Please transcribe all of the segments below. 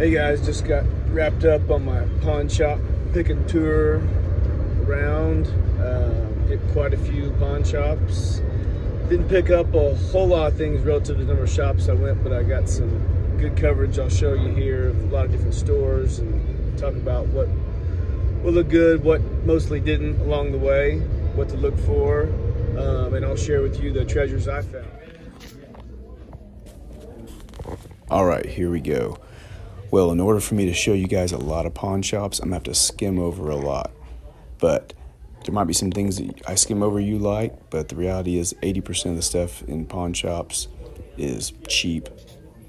Hey guys, just got wrapped up on my pawn shop pick and tour around. Hit quite a few pawn shops. Didn't pick up a whole lot of things relative to the number of shops I went, but I got some good coverage I'll show you here of a lot of different stores and talk about what looked good, what mostly didn't along the way, what to look for, and I'll share with you the treasures I found. All right, here we go. Well, in order for me to show you guys a lot of pawn shops, I'm gonna have to skim over a lot. But there might be some things that I skim over you like, but the reality is 80% of the stuff in pawn shops is cheap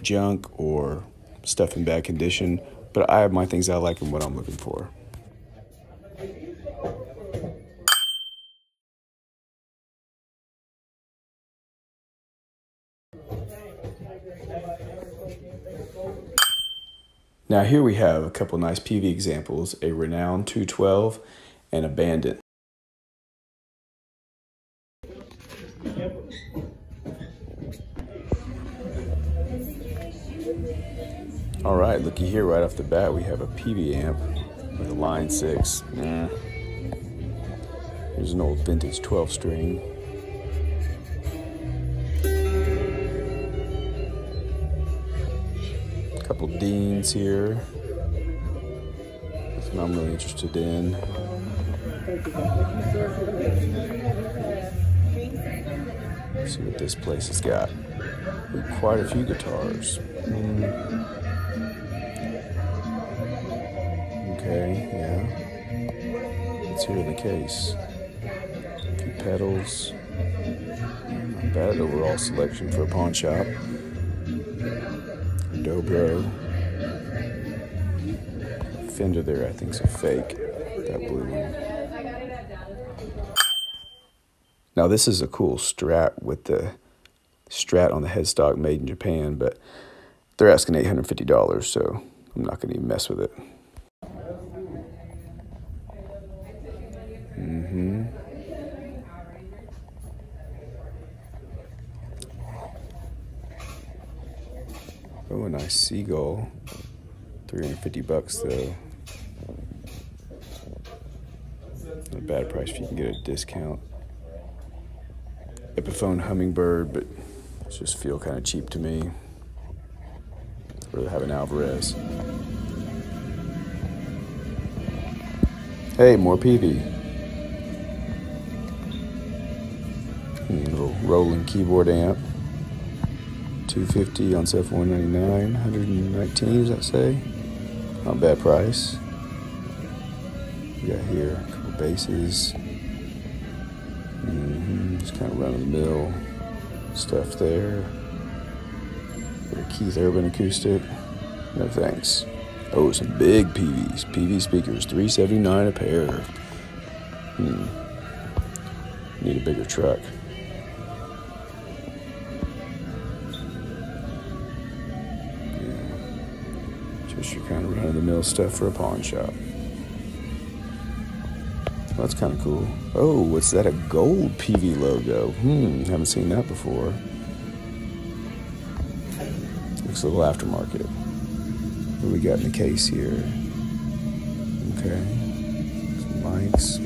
junk or stuff in bad condition. But I have my things I like and what I'm looking for. Now here we have a couple nice Peavey examples, a Renown 212 and a Bandit. All right, looky here, right off the bat, we have a Peavey amp with a Line 6. Here's an old vintage 12 string. Couple Deans here. That's what I'm really interested in. Let's see what this place has got. Quite a few guitars. Okay, yeah. What's here in the case? A few pedals. Not bad overall selection for a pawn shop. Dobro. Fender there, I think, is a fake. That blue one. Now, this is a cool Strat with the Strat on the headstock, made in Japan, but they're asking $850, so I'm not going to even mess with it. Oh, a nice Seagull, $350 though. Not a bad price if you can get a discount. Epiphone Hummingbird, but it just feel kind of cheap to me. I'd rather have an Alvarez. Hey, more Peavey. Little Roland keyboard amp. $250 on sale for $199, $119, does that say? Not a bad price. We got here a couple bases. Just kind of run of the mill stuff there. Got a Keith Urban acoustic. No thanks. Oh, some big Peaveys. Peavey speakers, $379 a pair. Need a bigger truck. You're kind of run-of-the-mill stuff for a pawn shop. Well, that's kind of cool. Oh, what's that? A gold Peavey logo. Haven't seen that before. Looks a little aftermarket. What do we got in the case here? Okay. Some mics,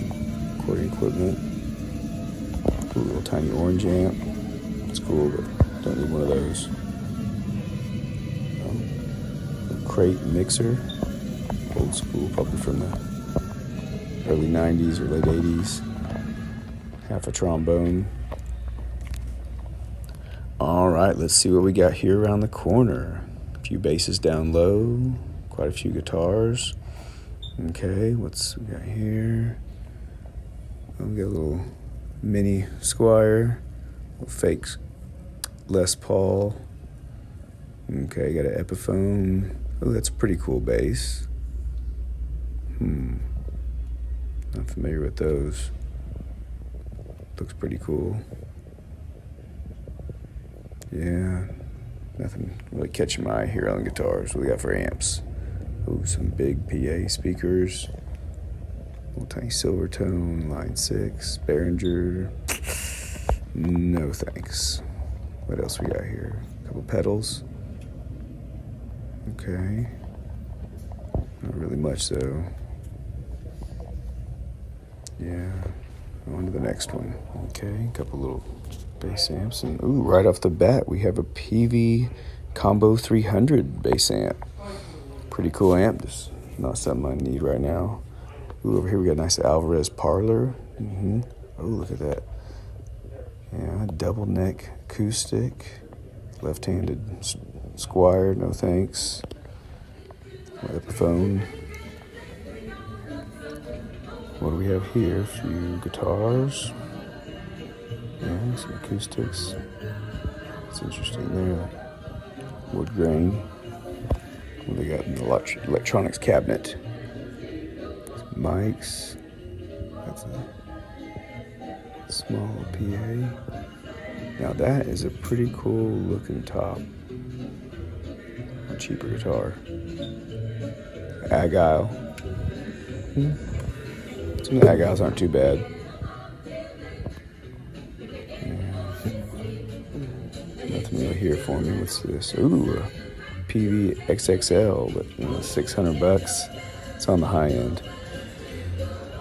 recording equipment. Ooh, a little tiny orange amp. It's cool, but don't need one of those. Crate mixer, old school, probably from the early 90s or late 80s. Half a trombone. All right, let's see what we got here around the corner. A few basses down low, quite a few guitars. Okay, what's we got here? Oh, we got a little mini Squier, little fake Les Paul. Okay, got an Epiphone. Oh, that's a pretty cool bass. Not familiar with those. Looks pretty cool. Yeah, nothing really catching my eye here on guitars. What do we got for amps? Oh, some big PA speakers. Little tiny Silvertone, Line 6, Behringer. No thanks. What else we got here? A couple pedals. Okay, Not really much though. Yeah, on to the next one. Okay, a couple little bass amps, and ooh, right off the bat we have a Peavey Combo 300 bass amp. Pretty cool amp, just not something I need right now. Ooh, over here we got a nice Alvarez Parlor. Oh, look at that. Yeah, double neck acoustic, left-handed Squier, no thanks. Epiphone. What do we have here? A few guitars. Yeah, some acoustics. It's interesting there. Wood grain. What do they got in the electronics cabinet? Mics. That's a small PA. Now that is a pretty cool looking top. A cheaper guitar. Agile. Some of the agiles aren't too bad. Yeah. Nothing really here for me. What's this? Ooh, a PV XXL, but you know, $600. It's on the high end.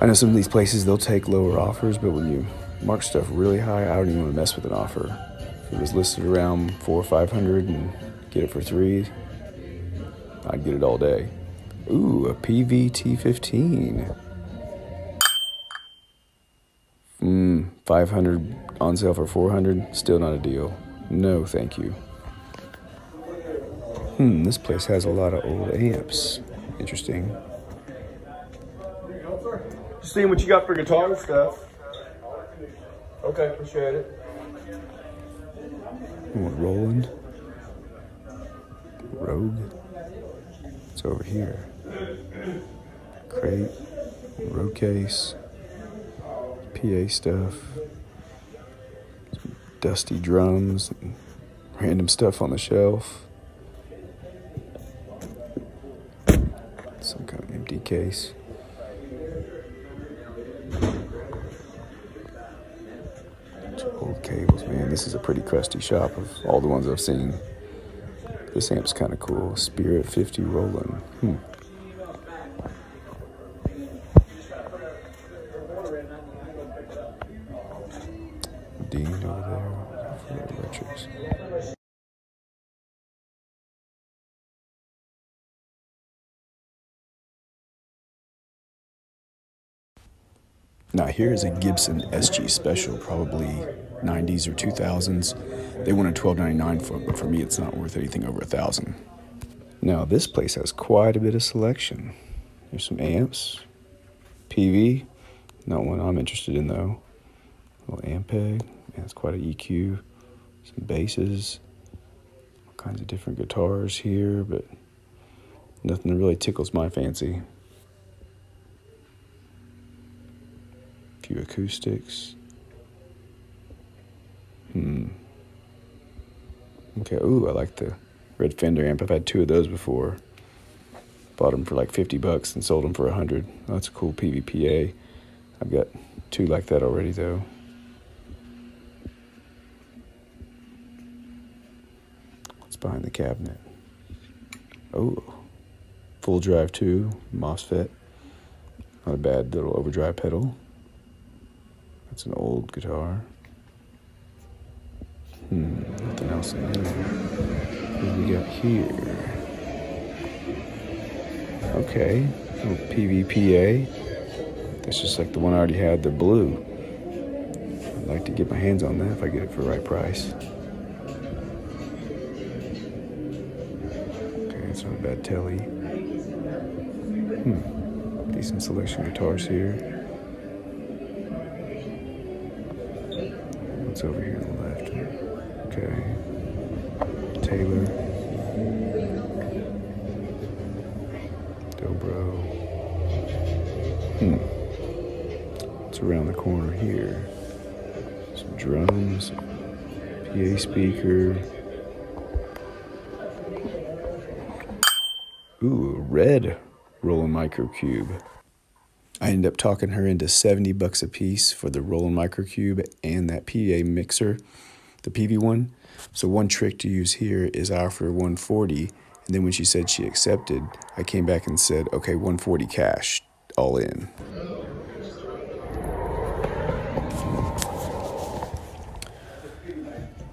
I know some of these places, they'll take lower offers, but when you mark stuff really high, I don't even want to mess with an offer. If it was listed around 400 or 500 and get it for 3, I'd get it all day. Ooh, a PVT-40. 500 on sale for 400. Still not a deal. No, thank you. This place has a lot of old amps. Interesting. Just seeing what you got for guitar and stuff. Okay, appreciate it. Roland. Rogue. It's over here. Crate. Road case. PA stuff. Some dusty drums. And random stuff on the shelf. Some kind of empty case. Old cables, man. This is a pretty crusty shop of all the ones I've seen. This amp's kind of cool. Spirit 50 Roland. Dean over there. Electrics. Now here is a Gibson SG Special, probably 90s or 2000s. They wanted $12.99 for it, but for me it's not worth anything over $1,000. Now this place has quite a bit of selection. There's some amps, PV, not one I'm interested in though. A little Ampeg, that's quite an EQ. Some basses, all kinds of different guitars here, but nothing that really tickles my fancy. A few acoustics. Okay, ooh, I like the red Fender amp. I've had 2 of those before. Bought them for like $50 and sold them for 100. Oh, that's a cool PVPA. I've got 2 like that already though. What's behind the cabinet? Oh, Full Drive 2, MOSFET. Not a bad little overdrive pedal. That's an old guitar. Nothing else in there. What do we got here? Okay, little PVPA. That's just like the one I already had, the blue. I'd like to get my hands on that if I get it for the right price. Okay, that's not a bad Telly. Decent selection of guitars here. What's over here on the left? Okay. Taylor. Dobro. It's around the corner here. Some drums. PA speaker. Ooh, a red Roland Microcube. I ended up talking her into $70 a piece for the Roland Microcube and that PA mixer, the PV one. So one trick to use here is I offer $140 And then when she said she accepted, I came back and said, okay, 140 cash, all in.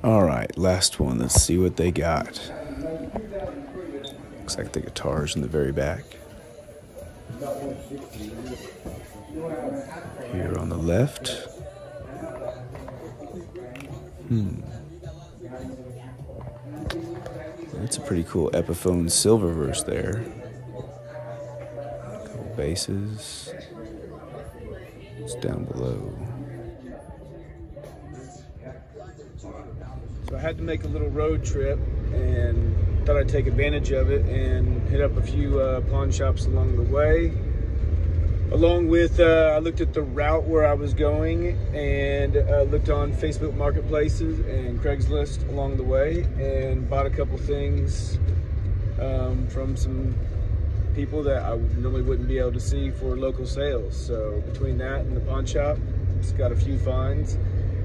All right, last one. Let's see what they got. Looks like the guitar's in the very back. Here on the left. That's a pretty cool Epiphone Silverburst there. Couple basses. It's down below. So I had to make a little road trip and thought I'd take advantage of it and hit up a few pawn shops along the way. Along with, I looked at the route where I was going and looked on Facebook marketplaces and Craigslist along the way and bought a couple things from some people that I normally wouldn't be able to see for local sales. So between that and the pawn shop, just got a few finds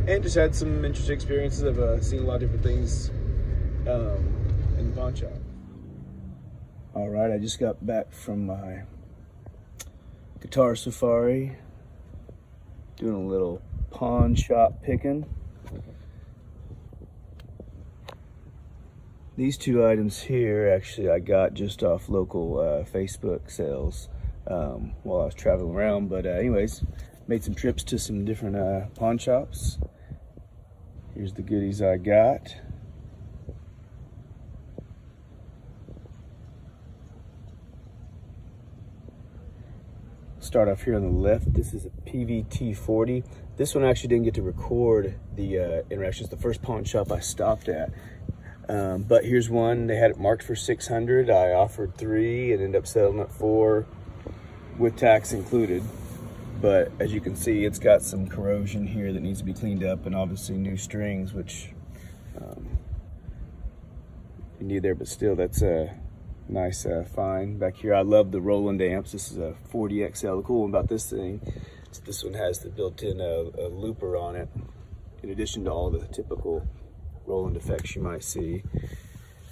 and just had some interesting experiences. I've seen a lot of different things in the pawn shop. All right, I just got back from my guitar safari, doing a little pawn shop picking. These two items here, actually, I got just off local Facebook sales while I was traveling around. But anyways, made some trips to some different pawn shops. Here's the goodies I got. Start off here on the left. This is a PVT-40. This one I actually didn't get to record the interactions. The first pawn shop I stopped at. But here's one. They had it marked for $600. I offered $300 and ended up settling at $400 with tax included. But as you can see, it's got some corrosion here that needs to be cleaned up and obviously new strings, which you need there, but still that's a nice find. Back here, I love the Roland amps. This is a 40XL. The cool one about this thing is this one has the built-in looper on it, in addition to all the typical Roland effects you might see.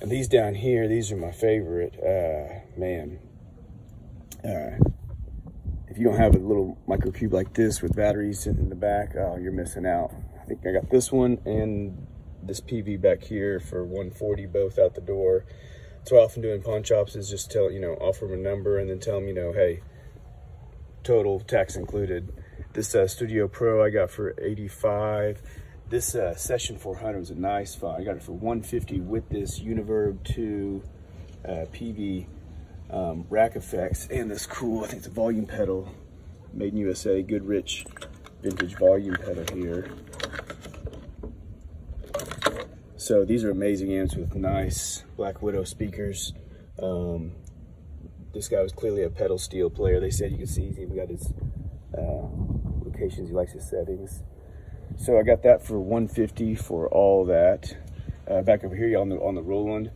And these down here, these are my favorite. Man, if you don't have a little Microcube like this with batteries sitting in the back, oh, you're missing out. I think I got this one and this Peavey back here for 140, both out the door. So I often do in pawn shops is just tell, you know, offer them a number and then tell them, you know, hey, total tax included. This Studio Pro I got for $85. This Session 400 was a nice find. I got it for $150 with this Univerb 2 PV rack effects and this cool, I think it's a volume pedal, made in USA, Goodrich vintage volume pedal here. So these are amazing amps with nice Black Widow speakers. This guy was clearly a pedal steel player. They said you can see he's even got his locations. He likes his settings. So I got that for $150 for all that. Back over here on the Roland.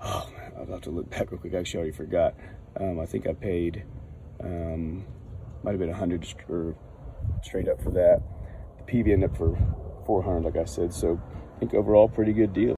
Oh, man, I'm about to look back real quick. I actually already forgot. I think I paid, might have been $100 or straight up for that. The PV ended up for $400, like I said. So I think overall pretty good deal.